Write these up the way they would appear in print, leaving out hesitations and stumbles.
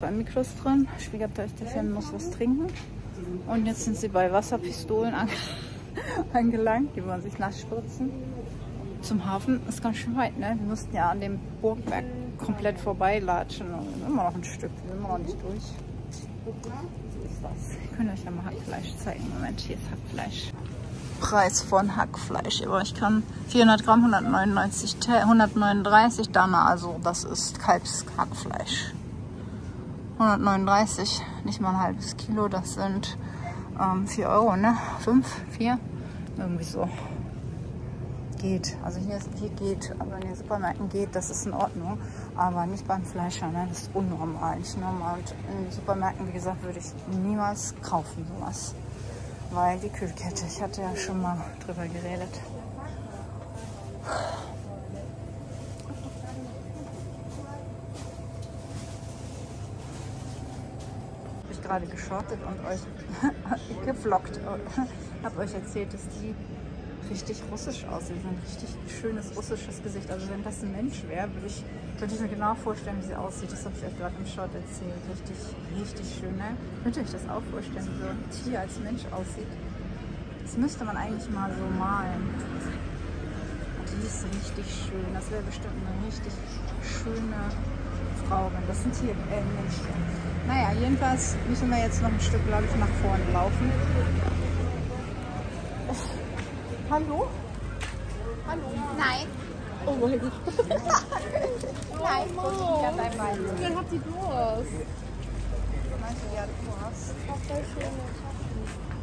Zwei Mikros drin, Schwiegertöchterchen muss was trinken und jetzt sind sie bei Wasserpistolen angelangt, die wollen sich nass spritzen. Zum Hafen ist ganz schön weit, ne? Wir mussten ja an dem Burgberg komplett vorbeilatschen und immer noch ein Stück, wir sind immer noch nicht durch. So ist das. Ich kann euch ja mal Hackfleisch zeigen. Moment, hier ist Hackfleisch. Preis von Hackfleisch, aber ich kann 400 Gramm 139 Dana, also das ist Kalbshackfleisch. 139, nicht mal ein halbes Kilo, das sind 4 Euro, ne? 5, 4? Irgendwie so. Geht. Also hier geht, aber in den Supermärkten geht, das ist in Ordnung. Aber nicht beim Fleischer, ne? Das ist unnormal, nicht normal. Und in den Supermärkten, wie gesagt, würde ich niemals kaufen, sowas. Weil die Kühlkette, ich hatte ja schon mal drüber geredet. Gerade geschortet und euch gevloggt. Habe euch erzählt, dass die richtig russisch aussehen. Ein richtig schönes russisches Gesicht. Also wenn das ein Mensch wäre, könnte ich mir genau vorstellen, wie sie aussieht. Das habe ich euch gerade im Short erzählt. Richtig, richtig schön. Ne? Könnt ihr euch das auch vorstellen, wie so ein Tier als Mensch aussieht? Das müsste man eigentlich mal so malen. Die ist richtig schön. Das wäre bestimmt eine richtig schöne Frau. Das sind hier Menschen. Naja, jedenfalls müssen wir jetzt noch ein Stück, glaube ich, nach vorne laufen. Oh. Hallo? Hallo? Nein. Oh mein Gott. Nein, oh, ich hab einmal. Dann habt ihr Doras. Meinst du, die hat Doras? Ich hab voll schöne Taschen.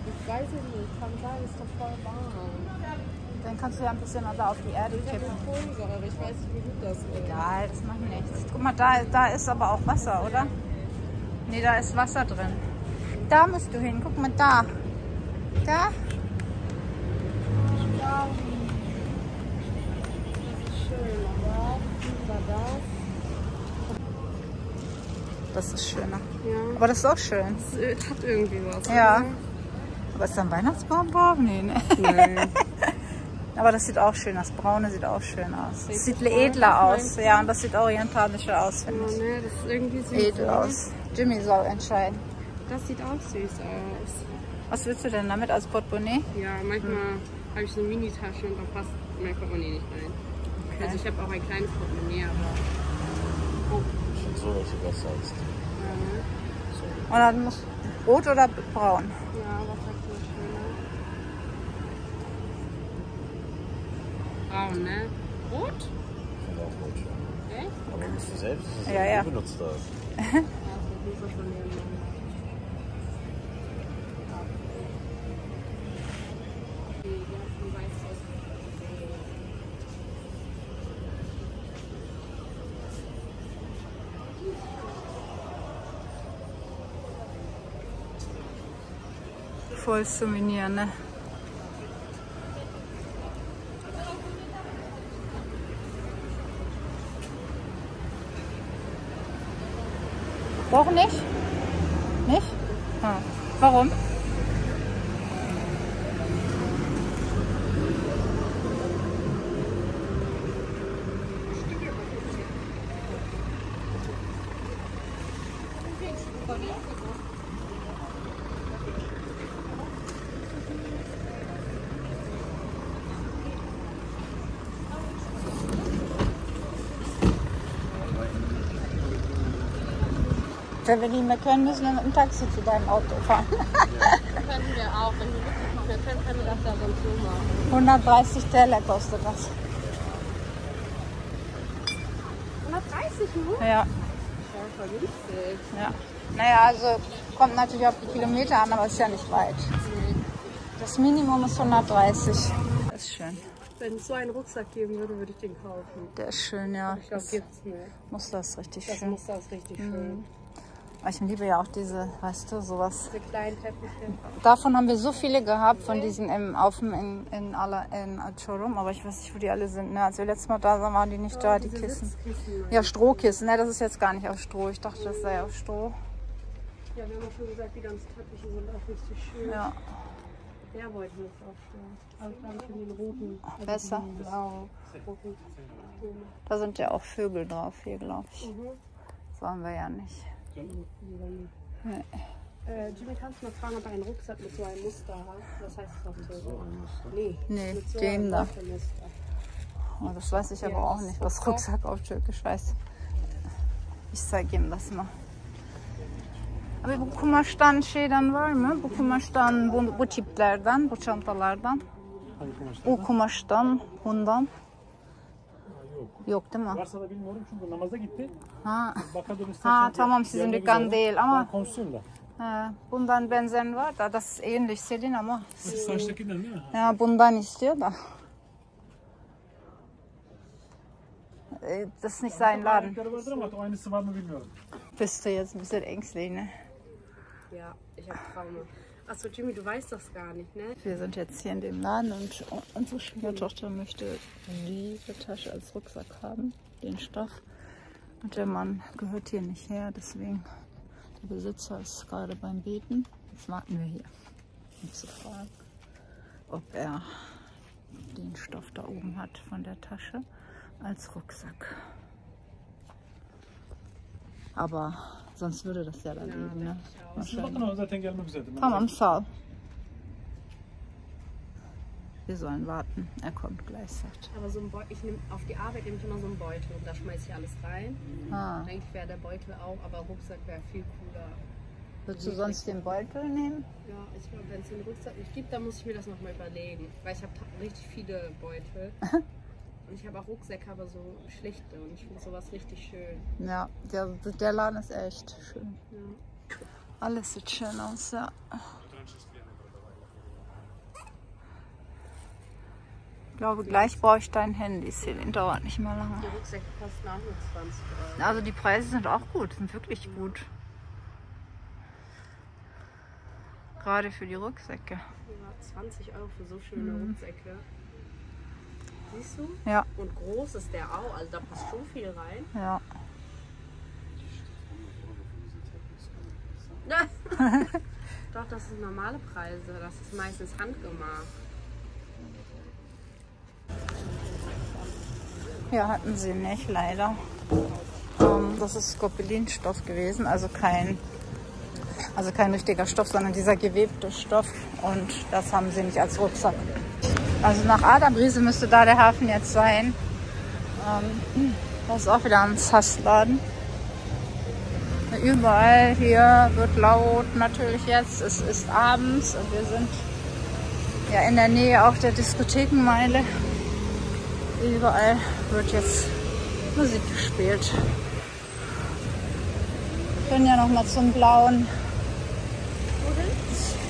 Ich weiß es nicht, kann sein, ist doch voll warm. Dann kannst du ja ein bisschen also auf die Erde kippen. Kohlensäure, ich weiß nicht, wie gut das ist. Egal, das macht nichts. Guck mal, da ist aber auch Wasser, oder? Ne, da ist Wasser drin. Da musst du hin. Guck mal, da. Da. Das ist schöner. Ja. Aber das ist auch schön. Das hat irgendwie was. Ja. Oder? Aber ist da ein Weihnachtsbaum drauf? Nee, ne? Nein. Aber das sieht auch schön aus. Das braune sieht auch schön aus. Das sieht edler aus. Ja, und das sieht orientalischer aus, finde ich. Ne, das ist irgendwie süß. Edel aus. Jimmy soll entscheiden. Das sieht auch süß aus. Was willst du denn damit als Portemonnaie? Ja, manchmal habe ich so eine Minitasche und da passt mein Portemonnaie nicht rein. Okay. Also ich habe auch ein kleines Portemonnaie, aber... Oh. Schon so, dass du das sagst. Ja. Und dann muss rot oder braun? Ja, was sagst du schöner? Braun, ne? Rot? Ich finde auch rot schön. Echt? Aber nicht für selbst, das ist ja benutzt das. Voll Souvenir, ne? Auch nicht? Nicht? Ah. Warum? Wenn wir nicht mehr können, müssen wir mit dem Taxi zu deinem Auto fahren. Können wir auch. Wenn wir wirklich nicht mehr können, können wir das da sonst so machen. 130 Teller kostet das. 130 nur? Ja. Voll günstig. Ja. Naja, also kommt natürlich auf die Kilometer an, aber ist ja nicht weit. Nee. Das Minimum ist 130. Das ist schön. Wenn es so einen Rucksack geben würde, würde ich den kaufen. Der ist schön, ja. Ich glaube, das gibt's nicht. Muster ist richtig schön. Ich liebe ja auch diese, weißt du, sowas. Diese kleinen Teppiche. Davon haben wir so viele gehabt, von diesen in Çorum, aber ich weiß nicht, wo die alle sind. Ne? Als wir letztes Mal da waren, waren die nicht da, die Kissen. Ja, Strohkissen, ne? Das ist jetzt gar nicht aus Stroh. Ich dachte, das sei aus Stroh. Ja, wir haben schon gesagt, die ganzen Teppiche sind auch richtig schön. Ja. Der wollte ich jetzt auch schön. Aber ich glaube, ich finde den roten. Also besser. Den blau, roten. Da sind ja auch Vögel drauf hier, glaube ich. Das wollen wir ja nicht. Nee. Jimmy, kannst du mal fragen, ob er einen Rucksack mit so einem Muster hat? Was heißt das auf dem Teufel? Nee, nee, so dem da. Oh, das weiß ich aber auch nicht, was Rucksack auf Türkisch heißt. Ich zeige ihm das mal. Abi bu kumaştan şeyden var mı? Bu kumaştan, bu tiplerden, bu çantalardan. O kumaştan, bundan. Yok değil mi? Varsa da bilmiyorum çünkü namaza gitti. Ha. Ha tamam, sizin dükkan değil ama. Bundan benzerini var da, das ähnlich Selin ama. Saçtakinden değil mi? Ya bundan istiyor da. Das ist nicht sein Laden. Bist du jetzt ein bisschen ängstlich, ne? Ja, ich habe Trauma. Achso, Jimmy, du weißt das gar nicht, ne? Wir sind jetzt hier in dem Laden und unsere Schwiegertochter möchte diese Tasche als Rucksack haben, den Stoff. Und der Mann gehört hier nicht her, deswegen der Besitzer ist gerade beim Beten. Jetzt warten wir hier, um zu fragen, ob er den Stoff da oben hat von der Tasche als Rucksack. Aber sonst würde das ja dann liegen, ne? Tamam, sağ ol. Wir sollen warten, er kommt gleich, sagt. Aber so ein Beutel, ich nehme auf die Arbeit immer so einen Beutel und da schmeiße ich alles rein. Ah. Eigentlich wäre der Beutel auch, aber Rucksack wäre viel cooler. Würdest du sonst den Beutel nehmen? Ja, ich glaube, wenn es den Rucksack nicht gibt, dann muss ich mir das nochmal überlegen. Weil ich habe richtig viele Beutel. Und ich habe auch Rucksäcke, aber so schlichte und ich finde sowas richtig schön. Ja, der Laden ist echt schön. Ja. Alles sieht schön aus, ja. Ich glaube, gleich brauche ich dein Handy, Celine, dauert nicht mehr lange. Die Rucksäcke kosten auch nur 20 €. Also die Preise sind auch gut, sind wirklich gut. Gerade für die Rucksäcke. Ja, 20 € für so schöne Rucksäcke. Siehst du? Ja. Und groß ist der auch, also da passt schon viel rein. Ja. Doch, das sind normale Preise, das ist meistens handgemacht. Ja, hatten sie nicht, leider. Das ist Skopelinstoff gewesen, also kein richtiger Stoff, sondern dieser gewebte Stoff. Und das haben sie nicht als Rucksack. Also nach Adabrise müsste da der Hafen jetzt sein. Das ist auch wieder ein Sassladen. Überall hier wird laut natürlich jetzt. Es ist abends und wir sind ja in der Nähe auch der Diskothekenmeile. Überall wird jetzt Musik gespielt. Wir können ja nochmal zum blauen.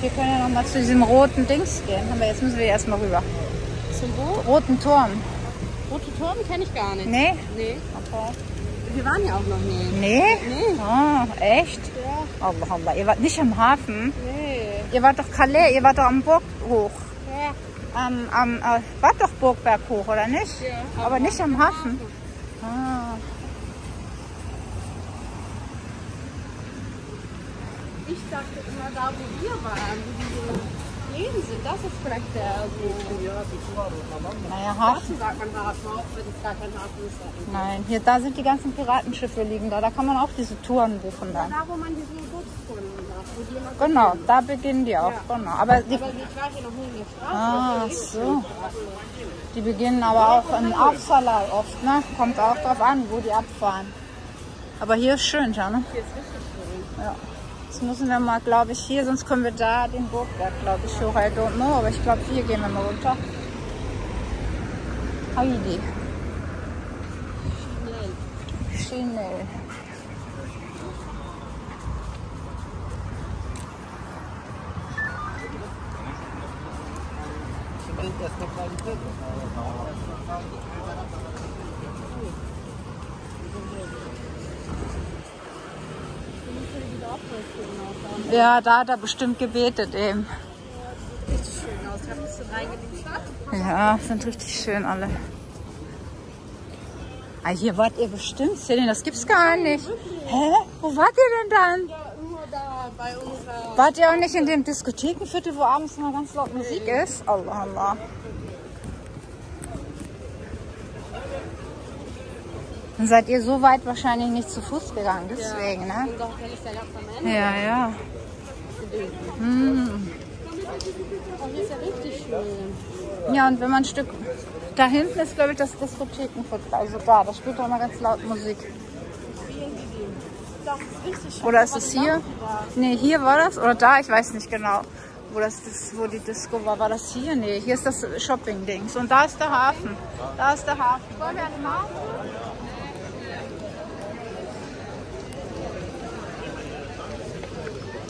Wir können ja nochmal zu diesem roten Dings gehen. Aber jetzt müssen wir erstmal rüber. Zum wo? Roten Turm. Rote Turm kenne ich gar nicht. Nee? Nee. Okay. Wir waren ja auch noch nie. Nee? Nee. Oh, echt? Ja. Allah, Allah. Ihr wart nicht am Hafen? Nee. Ihr wart doch Calais, ihr wart doch am Burg hoch. Ja. Wart doch Burgberg hoch, oder nicht? Ja. Aber nicht am Hafen. Ah. Ich dachte immer, da wo wir waren, wo diese Läden sind, das ist vielleicht der so. Naja, Hafen sagt man Hafen, auch wenn es gar kein Hafen ist. Nein, hier, da sind die ganzen Piratenschiffe liegen da, da kann man auch diese Touren buchen dann. Ja, da wo man diese Bootskunden macht. Wo genau, da beginnen die auch, ja. Genau. Aber ich war hier noch nie in der Straße. Ah, so. Die beginnen aber auch in Uppsala oft, ne? Kommt auch drauf an, wo die abfahren. Aber hier ist schön, Janne. Hier ist richtig schön. Ja. Jetzt müssen wir mal, glaube ich, hier, sonst können wir da den Burgberg, glaube ich, hoch. I don't know, aber ich glaube, hier gehen wir mal runter. Heidi. Schnell. Ja, da hat er bestimmt gebetet eben. Ja, das sieht richtig schön aus. Haben Sie reingelegt? Ja, sind richtig schön alle. Ah, hier wart ihr bestimmt, Celine, das gibt's gar nicht. Hä? Wo wart ihr denn dann? Ja, nur da bei unserer... Wart ihr auch nicht in dem Diskothekenviertel, wo abends immer ganz laut Musik ist? Allah, Allah. Dann seid ihr so weit wahrscheinlich nicht zu Fuß gegangen, deswegen, ne? Ja, ja. Mhm. Das ist ja richtig schön. Ja, und wenn man ein Stück... Da hinten ist, glaube ich, das Diskothekenviertel. Also da, da spielt doch mal ganz laut Musik. Oder ist es hier? Ne, hier war das oder da? Ich weiß nicht genau, wo das, wo die Disco war. War das hier? Ne, hier ist das Shopping-Dings. Und da ist der Hafen. Da ist der Hafen. Wollen wir an den Hafen?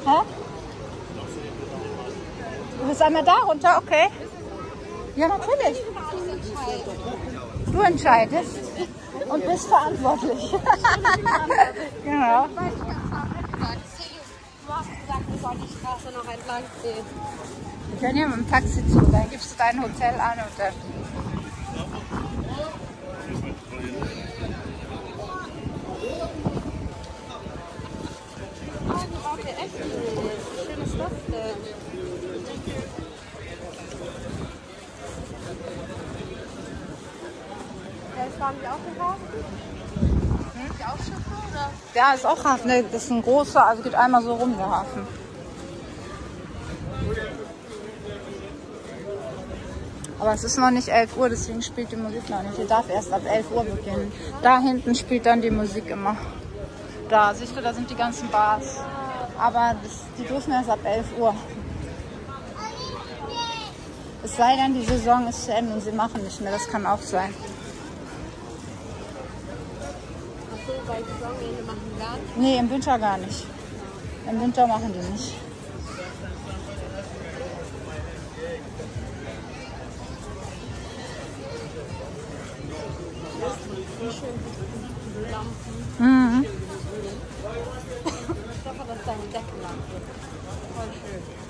Hä? Du bist einmal da runter, okay? Ja, natürlich. Du entscheidest und bist verantwortlich. Genau. Du hast gesagt, wir sollen die Straße noch entlang gehen. Wir können ja mit dem Taxi zu, dann gibst du dein Hotel an und dann... Oh, du brauchst ja echt ein schönes Stoffstück. Haben die auch einen Hafen? Hm? Ist die auch Schiffe, oder? Ja, ist auch Hafen. Ne? Das ist ein großer, also geht einmal so rum der Hafen. Aber es ist noch nicht 11 Uhr, deswegen spielt die Musik noch nicht. Ihr darf erst ab 11 Uhr beginnen. Da hinten spielt dann die Musik immer. Da, siehst du, da sind die ganzen Bars. Aber die dürfen erst ab 11 Uhr. Es sei denn, die Saison ist zu Ende und sie machen nicht mehr. Das kann auch sein. Bei Saisonende machen die gar nicht? Nee, im Winter gar nicht. Im Winter machen die nicht. Mhm. Ich hoffe, dass deine Deckenlampe ist. Voll schön.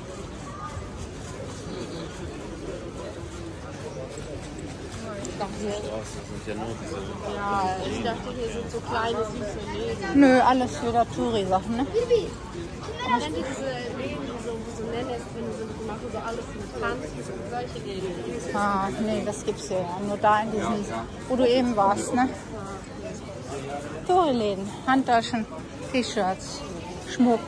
Ich dachte, hier sind so kleine, süße Läden. Nö, alles wieder Touri-Sachen, ne? Aber kennt ihr diese Läden, die so Nählästchen sind, die machen so alles mit Pflanzen, solche Läden? Ah, nee, das gibt's ja. Nur da in diesen, wo du eben warst, ne? Touri-Läden, Handtaschen, T-Shirts, Schmuck.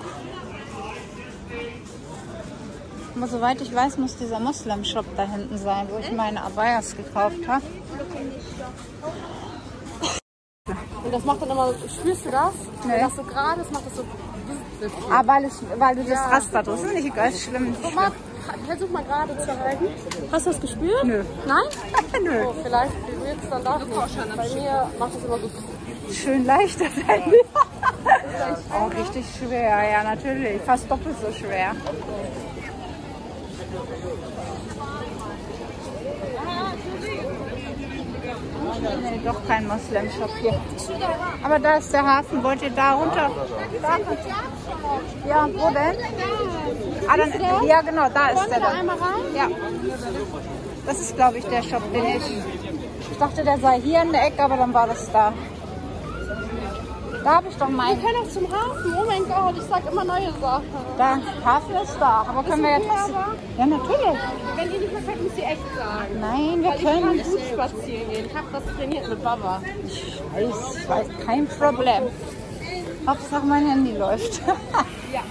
Aber soweit ich weiß, muss dieser Moslem-Shop da hinten sein, wo ich meine Abayas gekauft habe. Und das macht dann immer, spürst du das? Nee. Wenn das so gerade ist, macht das so... Ah, weil du das Raster drückst. Das ist nicht ganz schlimm. Guck mal, versuch mal gerade zu halten. Hast du das gespürt? Nö. Nein? Nö. Oh, vielleicht wird es dann doch nicht. Bei mir macht das immer so... Schön leichter sein. Auch richtig schwer, ja natürlich. Fast doppelt so schwer. Nee, doch kein Moslem-Shop hier. Aber da ist der Hafen. Wollt ihr da runter? Ja, wo denn? Ah, dann, ja, genau, da ist der. Da einmal rein? Ja. Das ist, glaube ich, der Shop, den ich dachte, der sei hier in der Ecke, aber dann war das da. Da habe ich doch meinen. Wir können auch zum Hafen. Oh mein Gott, ich sag immer neue Sachen. Da, Hafen ist da. Aber können wir ja trotzdem. Ja, natürlich. Wenn ihr nicht perfekt, müsst ihr echt sagen. Nein, wir können nicht gut spazieren gehen. Ich habe das trainiert mit Baba. Ich weiß, kein Problem. Hauptsache mein Handy läuft. Ja.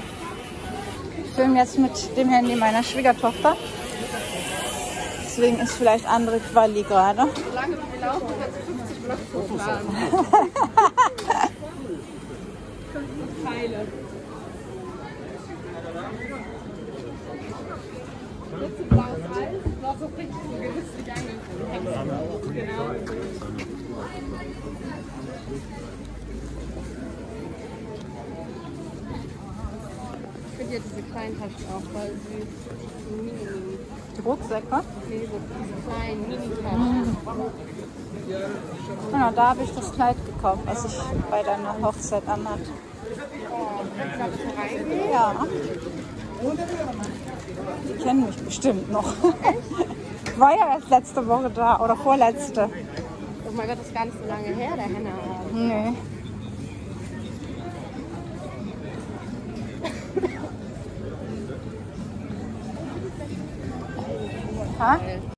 Ich filme jetzt mit dem Handy meiner Schwiegertochter. Deswegen ist vielleicht andere Quali gerade. Solange wir laufen, kannst du 50 Blöcke fahren. 50 Pfeile. Jetzt ein blaues Eis, noch so richtig so gewisslich angekommen. Genau. Ich finde ja diese kleinen Taschen auch voll süß. So mini. Die Rucksäcke? Nee, diese kleinen Mini-Taschen. Genau, da habe ich das Kleid gekauft, was ich bei deiner Hochzeit anhat. Ja. Die kennen mich bestimmt noch. Ich war ja erst letzte Woche da oder vorletzte. Oh mein Gott, das ist gar nicht so lange her, der Henna. Nee. Ha?